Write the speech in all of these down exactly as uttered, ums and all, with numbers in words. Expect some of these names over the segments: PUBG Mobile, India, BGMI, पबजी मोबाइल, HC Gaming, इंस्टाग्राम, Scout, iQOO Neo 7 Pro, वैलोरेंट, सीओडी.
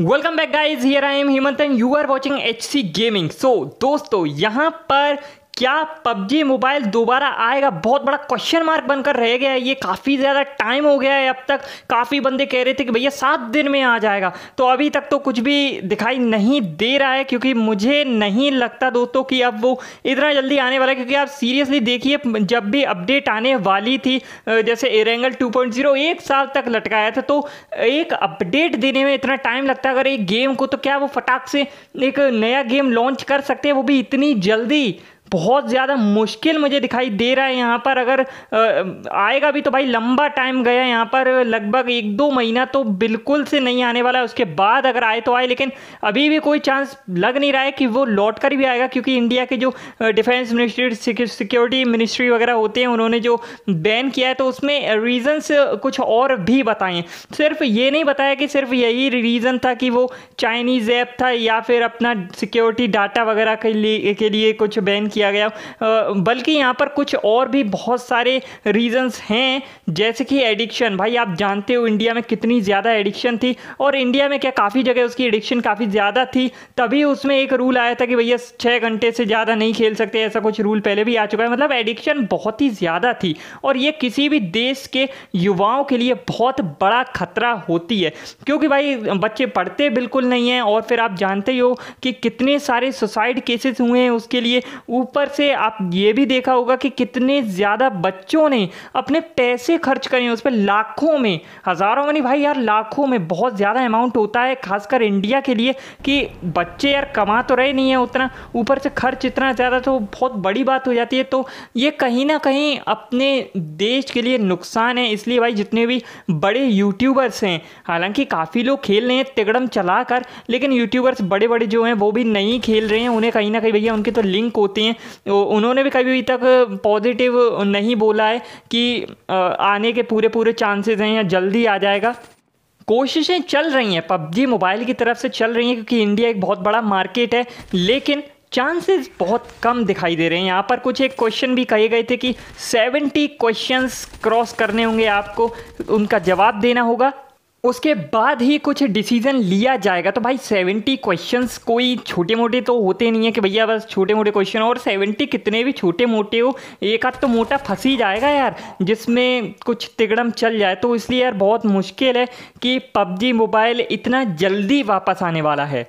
Welcome back guys, here I am Hemant and you are watching H C gaming. So दोस्तों, यहाँ पर क्या पबजी मोबाइल दोबारा आएगा, बहुत बड़ा क्वेश्चन मार्क बनकर रह गया है। ये काफ़ी ज़्यादा टाइम हो गया है, अब तक काफ़ी बंदे कह रहे थे कि भैया सात दिन में आ जाएगा, तो अभी तक तो कुछ भी दिखाई नहीं दे रहा है। क्योंकि मुझे नहीं लगता दोस्तों कि अब वो इतना जल्दी आने वाला है, क्योंकि आप सीरियसली देखिए, जब भी अपडेट आने वाली थी जैसे air angle two point zero एक साल तक लटकाया था, तो एक अपडेट देने में इतना टाइम लगता है अगर एक गेम को, तो क्या वो फटाक से एक नया गेम लॉन्च कर सकते हैं, वो भी इतनी जल्दी? बहुत ज़्यादा मुश्किल मुझे दिखाई दे रहा है। यहाँ पर अगर आएगा भी तो भाई लंबा टाइम गया, यहाँ पर लगभग एक दो महीना तो बिल्कुल से नहीं आने वाला है। उसके बाद अगर आए तो आए, लेकिन अभी भी कोई चांस लग नहीं रहा है कि वो लौट कर भी आएगा, क्योंकि इंडिया के जो डिफेंस मिनिस्ट्री, सिक्योरिटी मिनिस्ट्री वगैरह होते हैं, उन्होंने जो बैन किया है तो उसमें रीजन्स कुछ और भी बताए हैं। सिर्फ ये नहीं बताया कि सिर्फ यही रीज़न था कि वो चाइनीज़ ऐप था या फिर अपना सिक्योरिटी डाटा वगैरह के लिए के लिए कुछ बैन किया गया, बल्कि यहाँ पर कुछ और भी बहुत सारे रीजंस हैं, जैसे कि एडिक्शन। भाई आप जानते हो इंडिया में कितनी ज़्यादा एडिक्शन थी, और इंडिया में क्या काफ़ी जगह उसकी एडिक्शन काफ़ी ज़्यादा थी, तभी उसमें एक रूल आया था कि भैया छः घंटे से ज़्यादा नहीं खेल सकते, ऐसा कुछ रूल पहले भी आ चुका है। मतलब एडिक्शन बहुत ही ज़्यादा थी, और ये किसी भी देश के युवाओं के लिए बहुत बड़ा खतरा होती है, क्योंकि भाई बच्चे पढ़ते बिल्कुल नहीं हैं, और फिर आप जानते ही हो कि कितने सारे सुसाइड केसेस हुए हैं। उसके लिए ऊपर से आप ये भी देखा होगा कि कितने ज़्यादा बच्चों ने अपने पैसे खर्च करे, उस पर लाखों में, हज़ारों में नहीं भाई यार लाखों में, बहुत ज़्यादा अमाउंट होता है खासकर इंडिया के लिए, कि बच्चे यार कमा तो रहे नहीं है उतना, ऊपर से खर्च इतना ज़्यादा, तो बहुत बड़ी बात हो जाती है। तो ये कहीं ना कहीं अपने देश के लिए नुकसान है। इसलिए भाई जितने भी बड़े यूट्यूबर्स हैं, हालांकि काफ़ी लोग खेल रहे हैं तिगड़म चला कर, लेकिन यूट्यूबर्स बड़े बड़े जो हैं वो भी नहीं खेल रहे हैं, उन्हें कहीं ना कहीं भैया उनके तो लिंक होते हैं, उन्होंने भी कभी तक पॉजिटिव नहीं बोला है कि आने के पूरे पूरे चांसेस हैं या जल्दी आ जाएगा। कोशिशें चल रही हैं पबजी मोबाइल की तरफ से चल रही हैं, क्योंकि इंडिया एक बहुत बड़ा मार्केट है, लेकिन चांसेस बहुत कम दिखाई दे रहे हैं। यहाँ पर कुछ एक क्वेश्चन भी कहे गए थे कि सेवेंटी क्वेश्चंस क्रॉस करने होंगे, आपको उनका जवाब देना होगा, उसके बाद ही कुछ डिसीजन लिया जाएगा। तो भाई सेवेंटी क्वेश्चंस कोई छोटे मोटे तो होते नहीं है कि भैया बस छोटे मोटे क्वेश्चन, और सेवेंटी कितने भी छोटे मोटे हो, एक आध तो मोटा फंस ही जाएगा यार जिसमें कुछ तिगड़म चल जाए। तो इसलिए यार बहुत मुश्किल है कि पबजी मोबाइल इतना जल्दी वापस आने वाला है,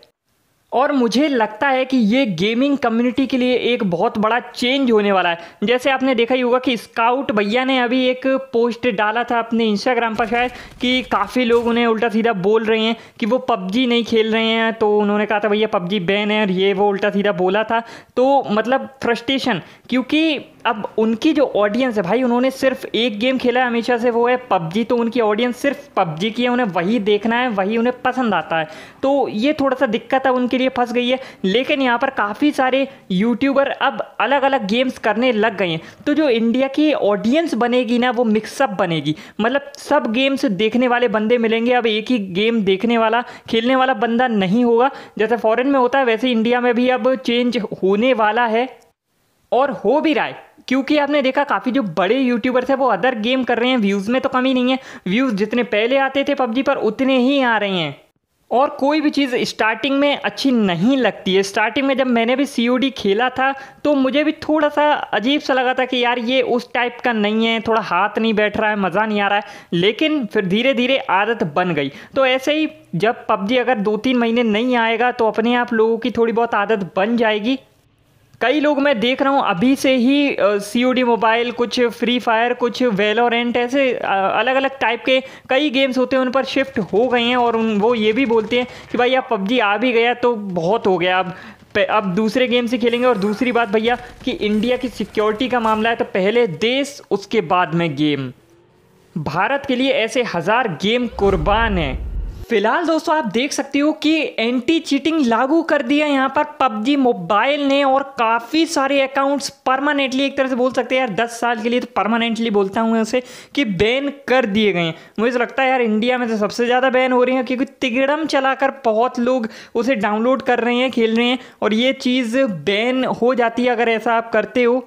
और मुझे लगता है कि ये गेमिंग कम्युनिटी के लिए एक बहुत बड़ा चेंज होने वाला है। जैसे आपने देखा ही होगा कि स्काउट भैया ने अभी एक पोस्ट डाला था अपने इंस्टाग्राम पर शायद, कि काफ़ी लोग उन्हें उल्टा सीधा बोल रहे हैं कि वो पबजी नहीं खेल रहे हैं, तो उन्होंने कहा था भैया पबजी बैन है, और ये वो उल्टा सीधा बोला था। तो मतलब फ्रस्ट्रेशन, क्योंकि अब उनकी जो ऑडियंस है भाई, उन्होंने सिर्फ एक गेम खेला है हमेशा से, वो है पबजी, तो उनकी ऑडियंस सिर्फ पबजी की है, उन्हें वही देखना है, वही उन्हें पसंद आता है। तो ये थोड़ा सा दिक्कत है उनके लिए, फंस गई है। लेकिन यहाँ पर काफ़ी सारे यूट्यूबर अब अलग अलग गेम्स करने लग गए हैं, तो जो इंडिया की ऑडियंस बनेगी ना, वो मिक्सअप बनेगी। मतलब सब गेम्स देखने वाले बंदे मिलेंगे, अब एक ही गेम देखने वाला, खेलने वाला बंदा नहीं होगा। जैसे फॉरेन में होता है वैसे इंडिया में भी अब चेंज होने वाला है, और हो भी रहा है, क्योंकि आपने देखा काफ़ी जो बड़े यूट्यूबर्स हैं वो अदर गेम कर रहे हैं। व्यूज़ में तो कमी नहीं है, व्यूज़ जितने पहले आते थे पबजी पर उतने ही आ रहे हैं, और कोई भी चीज़ स्टार्टिंग में अच्छी नहीं लगती है। स्टार्टिंग में जब मैंने भी सीओडी खेला था तो मुझे भी थोड़ा सा अजीब सा लगा था कि यार ये उस टाइप का नहीं है, थोड़ा हाथ नहीं बैठ रहा है, मज़ा नहीं आ रहा है, लेकिन फिर धीरे धीरे आदत बन गई। तो ऐसे ही जब पबजी अगर दो तीन महीने नहीं आएगा तो अपने आप लोगों की थोड़ी बहुत आदत बन जाएगी। कई लोग मैं देख रहा हूँ अभी से ही सीओडी मोबाइल, कुछ फ्री फायर, कुछ वैलोरेंट, ऐसे अलग अलग टाइप के कई गेम्स होते हैं उन पर शिफ्ट हो गए हैं, और उन वो ये भी बोलते हैं कि भाई अब पबजी आ भी गया तो बहुत हो गया, अब अब दूसरे गेम से खेलेंगे। और दूसरी बात भैया कि इंडिया की सिक्योरिटी का मामला है, तो पहले देश उसके बाद में गेम। भारत के लिए ऐसे हज़ार गेम कुर्बान हैं। फिलहाल दोस्तों आप देख सकते हो कि एंटी चीटिंग लागू कर दिया यहाँ पर पबजी मोबाइल ने, और काफ़ी सारे अकाउंट्स परमानेंटली, एक तरह से बोल सकते हैं यार दस साल के लिए तो परमानेंटली बोलता हूँ उसे, कि बैन कर दिए गए हैं। मुझे लगता है यार इंडिया में तो सबसे ज़्यादा बैन हो रही है, क्योंकि तिगड़म चलाकर बहुत लोग उसे डाउनलोड कर रहे हैं, खेल रहे हैं, और ये चीज़ बैन हो जाती है अगर ऐसा आप करते हो।